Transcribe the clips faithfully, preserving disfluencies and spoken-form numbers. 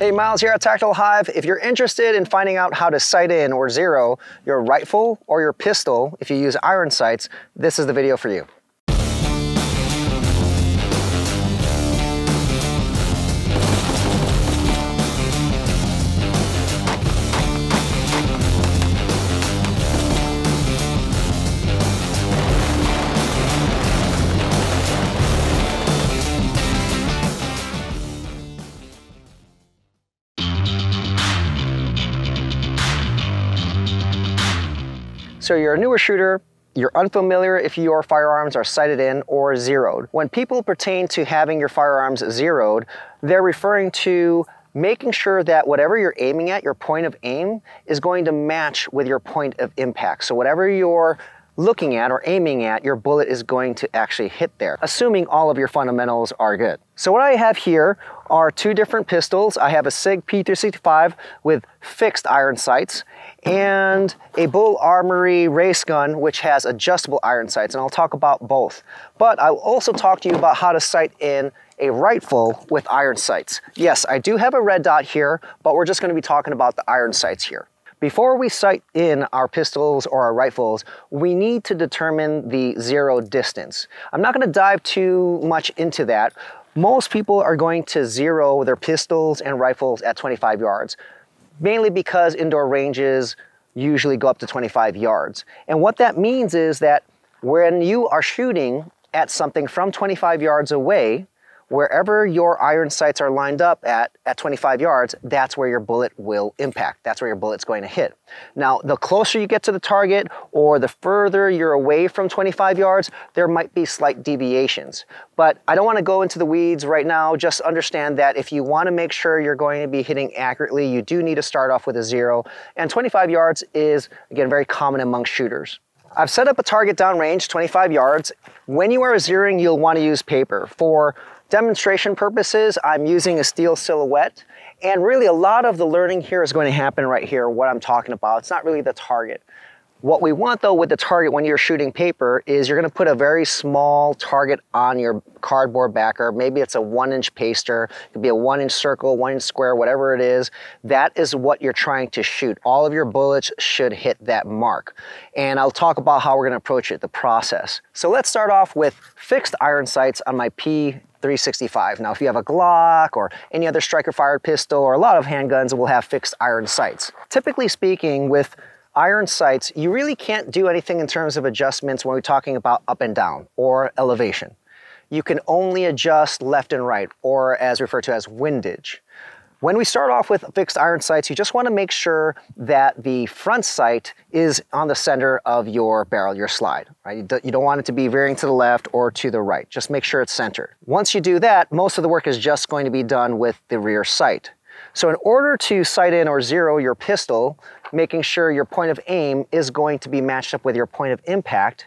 Hey, Miles here at Tactical Hyve. If you're interested in finding out how to sight in or zero your rifle or your pistol if you use iron sights, this is the video for you. So you're a newer shooter, you're unfamiliar if your firearms are sighted in or zeroed. When people pertain to having your firearms zeroed, they're referring to making sure that whatever you're aiming at, your point of aim, is going to match with your point of impact. So whatever you're looking at or aiming at, your bullet is going to actually hit there, assuming all of your fundamentals are good. So what I have here are two different pistols. I have a SIG P three sixty-five with fixed iron sights and a Bull Armory race gun, which has adjustable iron sights, and I'll talk about both. But I'll also talk to you about how to sight in a rifle with iron sights. Yes, I do have a red dot here, but we're just gonna be talking about the iron sights here. Before we sight in our pistols or our rifles, we need to determine the zero distance. I'm not gonna dive too much into that. Most people are going to zero their pistols and rifles at twenty-five yards, mainly because indoor ranges usually go up to twenty-five yards. And what that means is that when you are shooting at something from twenty-five yards away, wherever your iron sights are lined up at, at twenty-five yards, that's where your bullet will impact. That's where your bullet's going to hit. Now, the closer you get to the target or the further you're away from twenty-five yards, there might be slight deviations. But I don't want to go into the weeds right now. Just understand that if you want to make sure you're going to be hitting accurately, you do need to start off with a zero. And twenty-five yards is, again, very common among shooters. I've set up a target downrange, twenty-five yards. When you are zeroing, you'll want to use paper. For demonstration purposes, I'm using a steel silhouette, and really a lot of the learning here is going to happen right here, what I'm talking about. It's not really the target. What we want though with the target when you're shooting paper is you're going to put a very small target on your cardboard backer. Maybe it's a one inch paster, it could be a one inch circle, one inch square, whatever it is. That is what you're trying to shoot. All of your bullets should hit that mark. And I'll talk about how we're going to approach it, the process. So let's start off with fixed iron sights on my P three sixty-five. Now, if you have a Glock or any other striker fired pistol, or a lot of handguns will have fixed iron sights. Typically speaking, with iron sights, you really can't do anything in terms of adjustments when we're talking about up and down or elevation. You can only adjust left and right, or as referred to as windage. When we start off with fixed iron sights, you just want to make sure that the front sight is on the center of your barrel, your slide. Right? You don't want it to be veering to the left or to the right. Just make sure it's centered. Once you do that, most of the work is just going to be done with the rear sight. So in order to sight in or zero your pistol, making sure your point of aim is going to be matched up with your point of impact,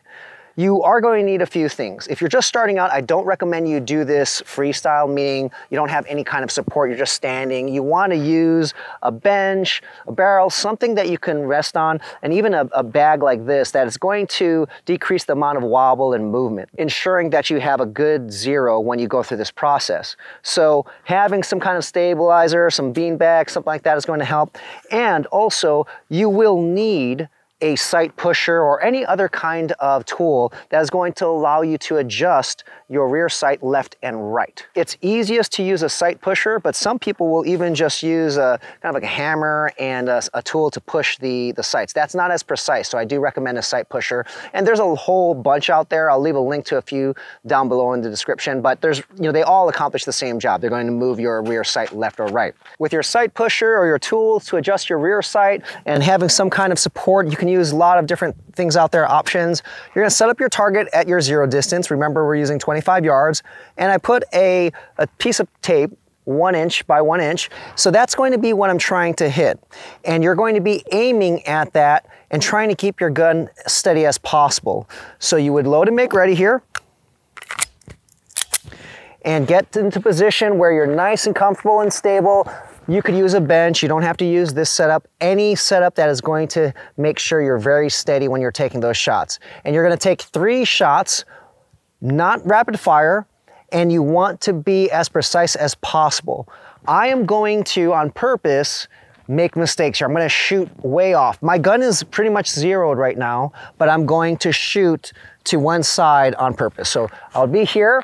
you are going to need a few things. If you're just starting out, I don't recommend you do this freestyle, meaning you don't have any kind of support, you're just standing. You want to use a bench, a barrel, something that you can rest on, and even a, a bag like this that is going to decrease the amount of wobble and movement, ensuring that you have a good zero when you go through this process. So having some kind of stabilizer, some beanbag, something like that is going to help. And also, you will need a sight pusher or any other kind of tool that is going to allow you to adjust your rear sight left and right. It's easiest to use a sight pusher, but some people will even just use a kind of like a hammer and a, a tool to push the, the sights. That's not as precise, so I do recommend a sight pusher. And there's a whole bunch out there. I'll leave a link to a few down below in the description, but there's, you know, they all accomplish the same job. They're going to move your rear sight left or right. With your sight pusher or your tools to adjust your rear sight and having some kind of support, you can use a lot of different things out there, options. You're gonna set up your target at your zero distance. Remember, we're using twenty-five yards. And I put a, a piece of tape, one inch by one inch. So that's going to be what I'm trying to hit. And you're going to be aiming at that and trying to keep your gun steady as possible. So you would load and make ready here, and get into position where you're nice and comfortable and stable. You could use a bench, you don't have to use this setup, any setup that is going to make sure you're very steady when you're taking those shots. And you're gonna take three shots, not rapid fire, and you want to be as precise as possible. I am going to, on purpose, make mistakes here. I'm gonna shoot way off. My gun is pretty much zeroed right now, but I'm going to shoot to one side on purpose. So I'll be here,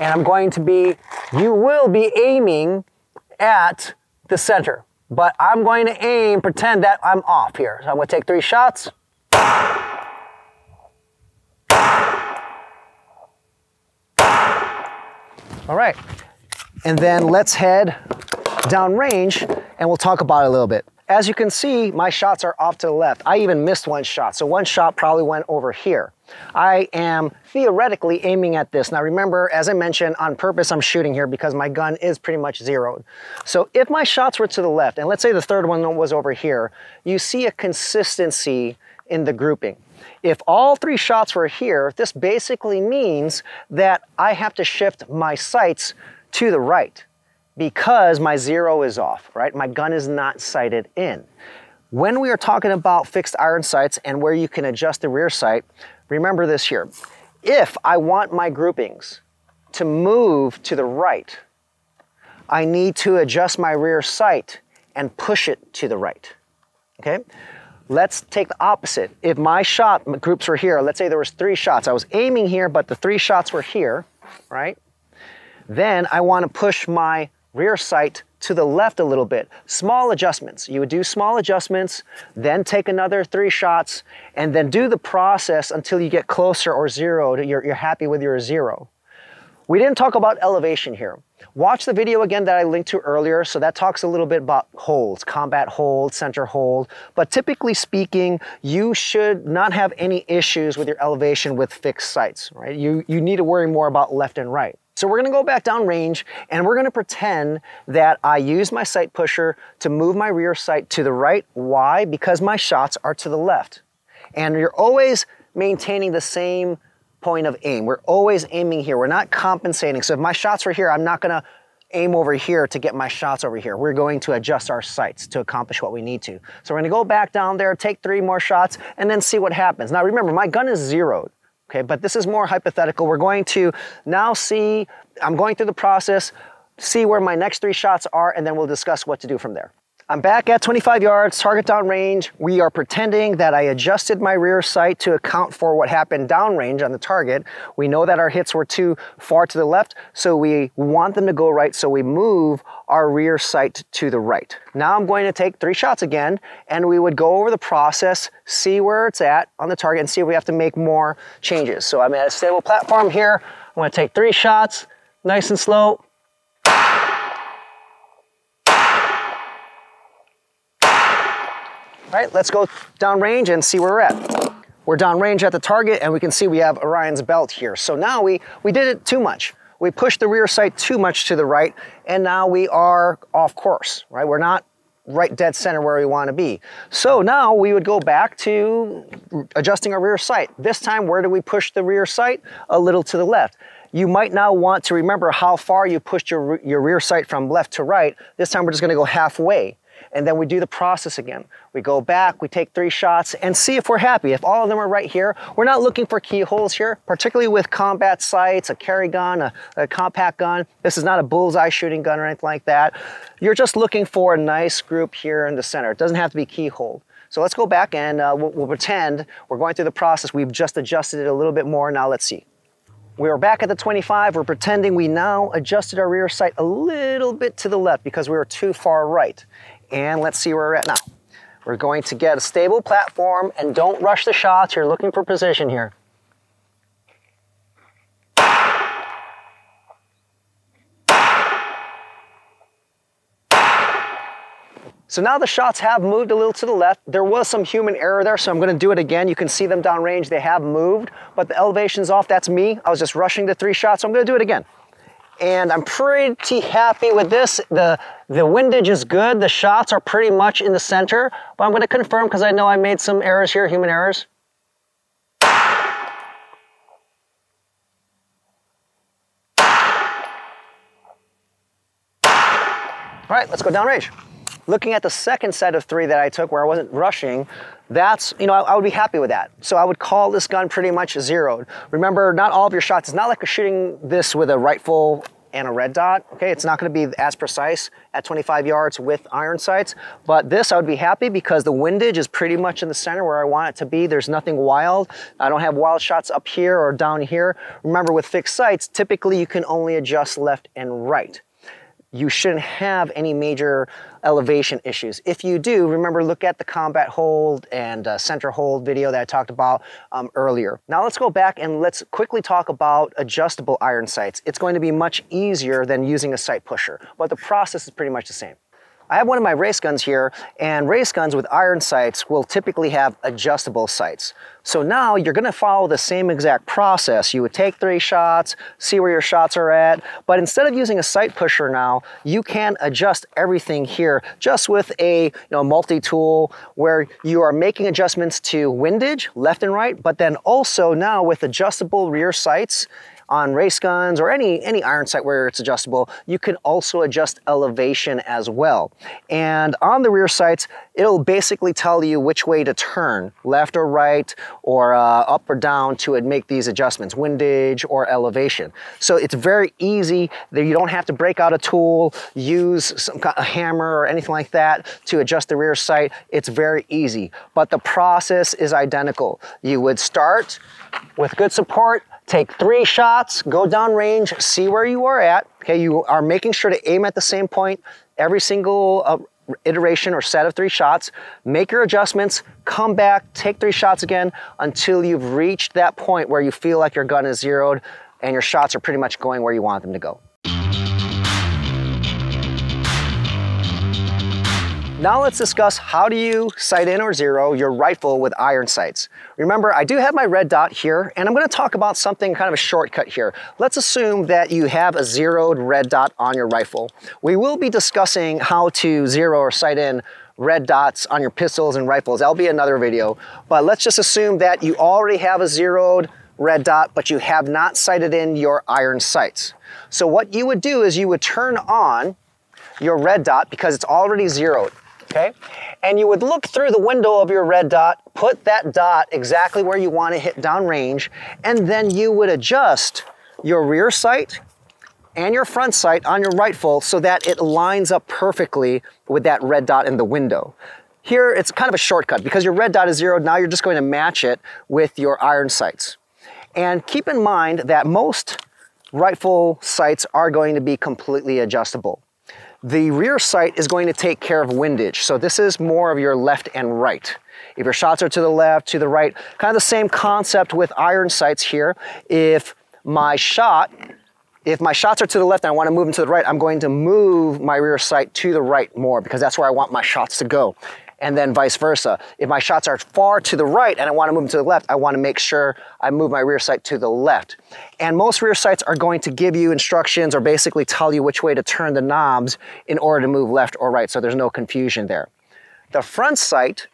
and I'm going to be, you will be aiming at the center, but I'm going to aim, pretend that I'm off here. So I'm gonna take three shots. All right, and then let's head downrange, and we'll talk about it a little bit. As you can see, my shots are off to the left. I even missed one shot, so one shot probably went over here. I am theoretically aiming at this. Now remember, as I mentioned, on purpose I'm shooting here because my gun is pretty much zeroed. So if my shots were to the left, and let's say the third one was over here, you see a consistency in the grouping. If all three shots were here, this basically means that I have to shift my sights to the right, because my zero is off, right? My gun is not sighted in. When we are talking about fixed iron sights and where you can adjust the rear sight, remember this here. If I want my groupings to move to the right, I need to adjust my rear sight and push it to the right, okay? Let's take the opposite. If my shot my groups were here, let's say there was three shots. I was aiming here, but the three shots were here, right? Then I wanna push my rear sight to the left a little bit. Small adjustments. You would do small adjustments, then take another three shots, and then do the process until you get closer or zero to you're, you're happy with your zero. We didn't talk about elevation here. Watch the video again that I linked to earlier. So that talks a little bit about holds, combat hold, center hold. But typically speaking, you should not have any issues with your elevation with fixed sights, right? You, you need to worry more about left and right. So we're gonna go back down range and we're gonna pretend that I use my sight pusher to move my rear sight to the right. Why? Because my shots are to the left. And you're always maintaining the same point of aim. We're always aiming here. We're not compensating. So if my shots were here, I'm not gonna aim over here to get my shots over here. We're going to adjust our sights to accomplish what we need to. So we're gonna go back down there, take three more shots, and then see what happens. Now remember, my gun is zeroed. Okay, but this is more hypothetical. We're going to now see, I'm going through the process, see where my next three shots are, and then we'll discuss what to do from there. I'm back at twenty-five yards, target downrange. We are pretending that I adjusted my rear sight to account for what happened downrange on the target. We know that our hits were too far to the left, so we want them to go right, so we move our rear sight to the right. Now I'm going to take three shots again, and we would go over the process, see where it's at on the target, and see if we have to make more changes. So I'm at a stable platform here. I'm gonna take three shots, nice and slow. All right, let's go downrange and see where we're at. We're downrange at the target, and we can see we have Orion's belt here. So now we, we did it too much. We pushed the rear sight too much to the right, and now we are off course, right? We're not right dead center where we wanna be. So now we would go back to adjusting our rear sight. This time, where do we push the rear sight? A little to the left. You might now want to remember how far you pushed your, your rear sight from left to right. This time we're just gonna go halfway. And then we do the process again. We go back, we take three shots, and see if we're happy. If all of them are right here, we're not looking for keyholes here, particularly with combat sights, a carry gun, a, a compact gun. This is not a bullseye shooting gun or anything like that. You're just looking for a nice group here in the center. It doesn't have to be keyhole. So let's go back and uh, we'll, we'll pretend we're going through the process. We've just adjusted it a little bit more. Now let's see. We are back at the twenty-five. We're pretending we now adjusted our rear sight a little bit to the left because we were too far right. And let's see where we're at now. We're going to get a stable platform, and don't rush the shots. You're looking for position here. So now the shots have moved a little to the left. There was some human error there, so I'm gonna do it again. You can see them downrange, they have moved, but the elevation's off, that's me. I was just rushing the three shots, so I'm gonna do it again. And I'm pretty happy with this. The, the windage is good. The shots are pretty much in the center, but I'm gonna confirm because I know I made some errors here, human errors. All right, let's go downrange. Looking at the second set of three that I took where I wasn't rushing, that's, you know, I, I would be happy with that. So I would call this gun pretty much zeroed. Remember, not all of your shots, it's not like you're shooting this with a rifle and a red dot. Okay, it's not going to be as precise at twenty-five yards with iron sights, but this I would be happy because the windage is pretty much in the center where I want it to be. There's nothing wild. I don't have wild shots up here or down here. Remember, with fixed sights, typically you can only adjust left and right. You shouldn't have any major elevation issues. If you do, remember, look at the combat hold and uh, center hold video that I talked about um, earlier. Now let's go back and let's quickly talk about adjustable iron sights. It's going to be much easier than using a sight pusher, but the process is pretty much the same. I have one of my race guns here, and race guns with iron sights will typically have adjustable sights. So now you're gonna follow the same exact process. You would take three shots, see where your shots are at, but instead of using a sight pusher now, you can adjust everything here just with a you know, multi-tool where you are making adjustments to windage, left and right, but then also now with adjustable rear sights on race guns or any, any iron sight where it's adjustable, you can also adjust elevation as well. And on the rear sights, it'll basically tell you which way to turn, left or right, or uh, up or down to make these adjustments, windage or elevation. So it's very easy that you don't have to break out a tool, use some kind of hammer or anything like that to adjust the rear sight. It's very easy, but the process is identical. You would start with good support, take three shots, go down range, see where you are at. Okay, you are making sure to aim at the same point every single uh, iteration or set of three shots. Make your adjustments, come back, take three shots again until you've reached that point where you feel like your gun is zeroed and your shots are pretty much going where you want them to go. Now let's discuss how do you sight in or zero your rifle with iron sights. Remember, I do have my red dot here, and I'm gonna talk about something, kind of a shortcut here. Let's assume that you have a zeroed red dot on your rifle. We will be discussing how to zero or sight in red dots on your pistols and rifles. That'll be another video, but let's just assume that you already have a zeroed red dot, but you have not sighted in your iron sights. So what you would do is you would turn on your red dot because it's already zeroed. Okay? And you would look through the window of your red dot, put that dot exactly where you want to hit downrange, and then you would adjust your rear sight and your front sight on your rifle so that it lines up perfectly with that red dot in the window. Here, it's kind of a shortcut because your red dot is zeroed, now you're just going to match it with your iron sights. And keep in mind that most rifle sights are going to be completely adjustable. The rear sight is going to take care of windage. So this is more of your left and right. If your shots are to the left, to the right, kind of the same concept with iron sights here. If my shot, if my shots are to the left and I want to move them to the right, I'm going to move my rear sight to the right more because that's where I want my shots to go. And then vice versa. If my shots are far to the right and I want to move them to the left, I want to make sure I move my rear sight to the left. And most rear sights are going to give you instructions or basically tell you which way to turn the knobs in order to move left or right, so there's no confusion there. The front sight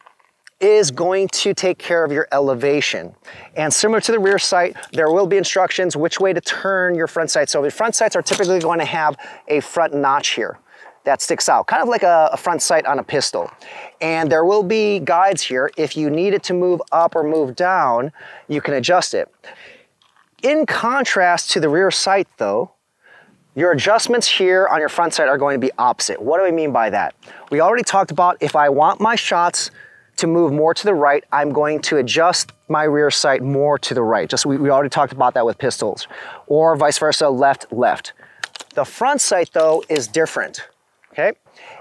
is going to take care of your elevation. And similar to the rear sight, there will be instructions which way to turn your front sight. So the front sights are typically going to have a front notch here that sticks out, kind of like a, a front sight on a pistol. And there will be guides here. If you need it to move up or move down, you can adjust it. In contrast to the rear sight though, your adjustments here on your front sight are going to be opposite. What do I mean by that? We already talked about if I want my shots to move more to the right, I'm going to adjust my rear sight more to the right. Just, we, we already talked about that with pistols, or vice versa, left, left. The front sight though is different. Okay,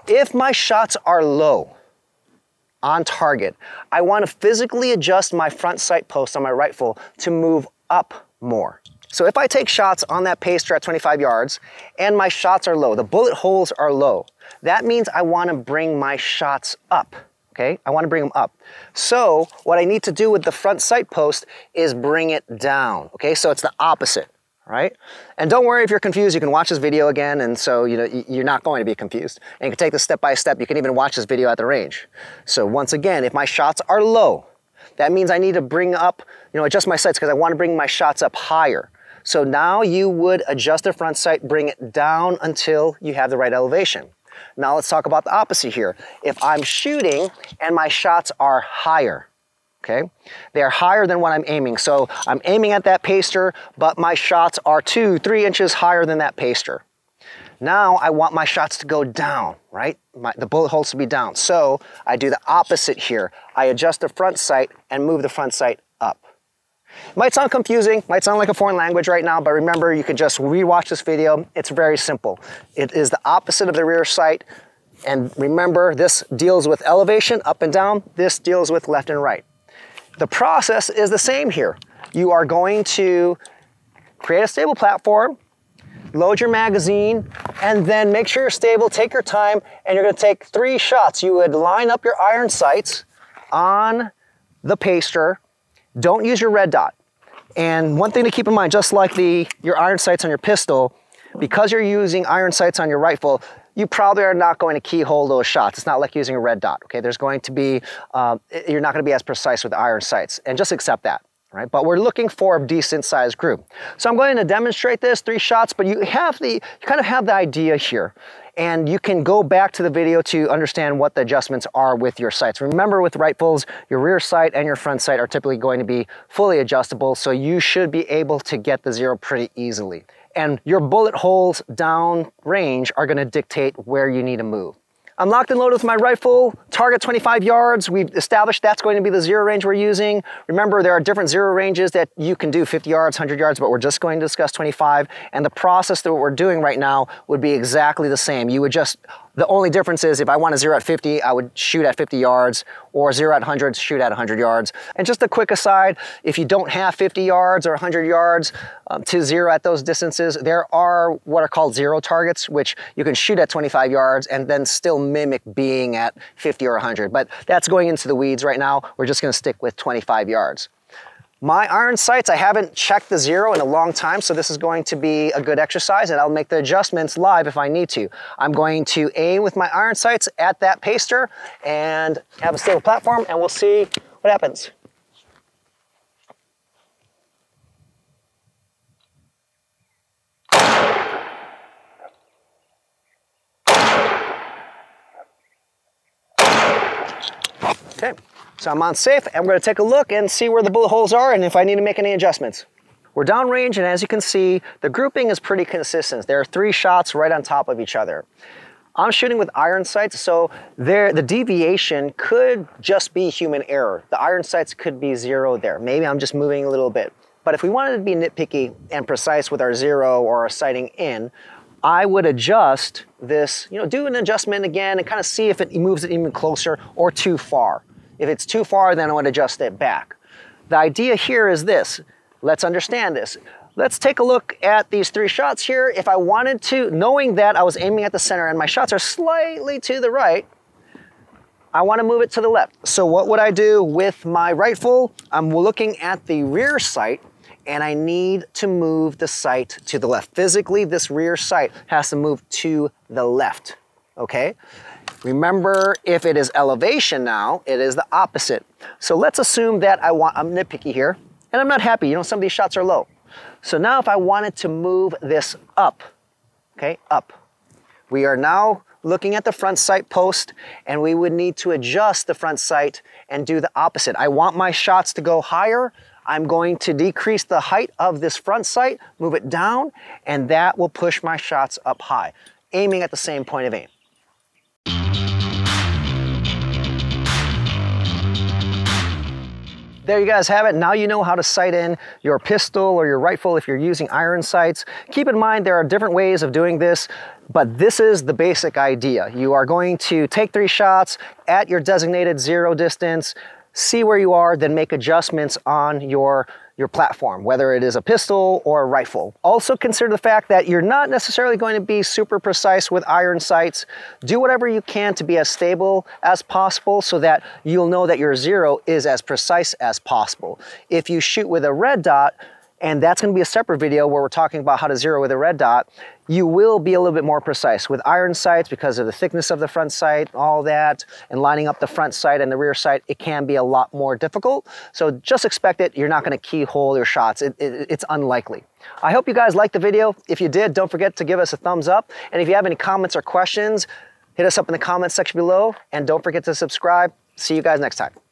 if my shots are low, on target, I want to physically adjust my front sight post on my rifle to move up more. So if I take shots on that pacer at twenty-five yards and my shots are low, the bullet holes are low, that means I want to bring my shots up. Okay, I want to bring them up. So what I need to do with the front sight post is bring it down. Okay, so it's the opposite. Right? And don't worry if you're confused, you can watch this video again, and so you know, you're not going to be confused. And you can take this step by step, you can even watch this video at the range. So once again, if my shots are low, that means I need to bring up, you know, adjust my sights because I want to bring my shots up higher. So now you would adjust the front sight, bring it down until you have the right elevation. Now let's talk about the opposite here. If I'm shooting and my shots are higher, okay? They are higher than what I'm aiming. So I'm aiming at that paster, but my shots are two, three inches higher than that paster. Now I want my shots to go down, right? My, the bullet holes to be down. So I do the opposite here. I adjust the front sight and move the front sight up. It might sound confusing, might sound like a foreign language right now, but remember, you can just rewatch this video. It's very simple. It is the opposite of the rear sight. And remember, this deals with elevation, up and down. This deals with left and right. The process is the same here. You are going to create a stable platform, load your magazine, and then make sure you're stable, take your time, and you're gonna take three shots. You would line up your iron sights on the paster. Don't use your red dot. And one thing to keep in mind, just like the your iron sights on your pistol, because you're using iron sights on your rifle, you probably are not going to keyhole those shots. It's not like using a red dot, okay? There's going to be, uh, you're not gonna be as precise with iron sights, and just accept that. Right? But we're looking for a decent sized group. So I'm going to demonstrate this, three shots, but you have the, you kind of have the idea here. And you can go back to the video to understand what the adjustments are with your sights. Remember, with rifles, your rear sight and your front sight are typically going to be fully adjustable, so you should be able to get the zero pretty easily. And your bullet holes down range are going to dictate where you need to move. I'm locked and loaded with my rifle, target twenty-five yards. We've established that's going to be the zero range we're using. Remember, there are different zero ranges that you can do, fifty yards, one hundred yards, but we're just going to discuss twenty-five. And the process that we're doing right now would be exactly the same. You would just, the only difference is if I want to zero at fifty, I would shoot at fifty yards, or zero at one hundred, shoot at one hundred yards. And just a quick aside, if you don't have fifty yards or one hundred yards um, to zero at those distances, there are what are called zero targets, which you can shoot at twenty-five yards and then still mimic being at fifty or one hundred, but that's going into the weeds right now. We're just going to stick with twenty-five yards. My iron sights, I haven't checked the zero in a long time, so this is going to be a good exercise, and I'll make the adjustments live if I need to. I'm going to aim with my iron sights at that paster and have a stable platform, and we'll see what happens. Okay, so I'm on safe, and we're gonna take a look and see where the bullet holes are and if I need to make any adjustments. We're downrange, and as you can see, the grouping is pretty consistent. There are three shots right on top of each other. I'm shooting with iron sights, so there, the deviation could just be human error. The iron sights could be zero there. Maybe I'm just moving a little bit. But if we wanted to be nitpicky and precise with our zero or our sighting in, I would adjust this, you know, do an adjustment again and kind of see if it moves it even closer or too far. If it's too far, then I would adjust it back. The idea here is this. Let's understand this. Let's take a look at these three shots here. If I wanted to, knowing that I was aiming at the center and my shots are slightly to the right, I want to move it to the left. So what would I do with my rifle? I'm looking at the rear sight, and I need to move the sight to the left. Physically, this rear sight has to move to the left, okay? Remember, if it is elevation now, it is the opposite. So let's assume that I want, I'm nitpicky here, and I'm not happy, you know, some of these shots are low. So now if I wanted to move this up, okay, up. We are now looking at the front sight post, and we would need to adjust the front sight and do the opposite. I want my shots to go higher, I'm going to decrease the height of this front sight, move it down, and that will push my shots up high, aiming at the same point of aim. There you guys have it. Now you know how to sight in your pistol or your rifle if you're using iron sights. Keep in mind, there are different ways of doing this, but this is the basic idea. You are going to take three shots at your designated zero distance, see where you are, then make adjustments on your, your platform, whether it is a pistol or a rifle. Also consider the fact that you're not necessarily going to be super precise with iron sights. Do whatever you can to be as stable as possible so that you'll know that your zero is as precise as possible. If you shoot with a red dot, and that's gonna be a separate video where we're talking about how to zero with a red dot, you will be a little bit more precise. With iron sights, because of the thickness of the front sight, all that, and lining up the front sight and the rear sight, it can be a lot more difficult. So just expect it, you're not gonna keyhole your shots, it, it, it's unlikely. I hope you guys liked the video. If you did, don't forget to give us a thumbs up. And if you have any comments or questions, hit us up in the comments section below, and don't forget to subscribe. See you guys next time.